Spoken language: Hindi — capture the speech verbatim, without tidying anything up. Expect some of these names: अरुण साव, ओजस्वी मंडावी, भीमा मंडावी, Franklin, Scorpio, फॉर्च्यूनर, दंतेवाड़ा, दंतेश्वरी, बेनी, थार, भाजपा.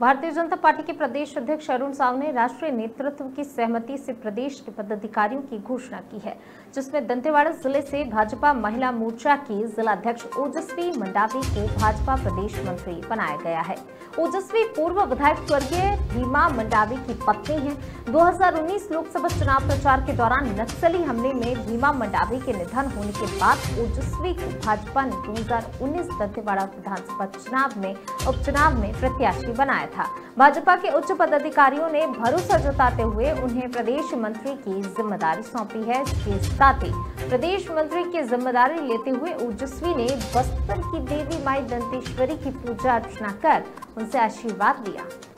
भारतीय जनता पार्टी के प्रदेश अध्यक्ष अरुण साव ने राष्ट्रीय नेतृत्व की सहमति से प्रदेश के पदाधिकारियों की घोषणा की है, जिसमें दंतेवाड़ा जिले से भाजपा महिला मोर्चा की जिलाध्यक्ष ओजस्वी मंडावी को भाजपा प्रदेश मंत्री बनाया गया है। ओजस्वी पूर्व विधायक स्वर्गीय भीमा मंडावी की पत्नी है। दो हजार उन्नीस लोकसभा चुनाव प्रचार के दौरान नक्सली हमले में भीमा मंडावी के निधन होने के बाद ओजस्वी को भाजपा ने दो हजार उन्नीस दंतेवाड़ा विधानसभा चुनाव में उपचुनाव में प्रत्याशी बनाया था। भाजपा के उच्च पदाधिकारियों ने भरोसा जताते हुए उन्हें प्रदेश मंत्री की जिम्मेदारी सौंपी है। इसके साथ ही प्रदेश मंत्री की जिम्मेदारी लेते हुए ओजस्वी ने बस्तर की देवी माई दंतेश्वरी की पूजा अर्चना कर उनसे आशीर्वाद लिया।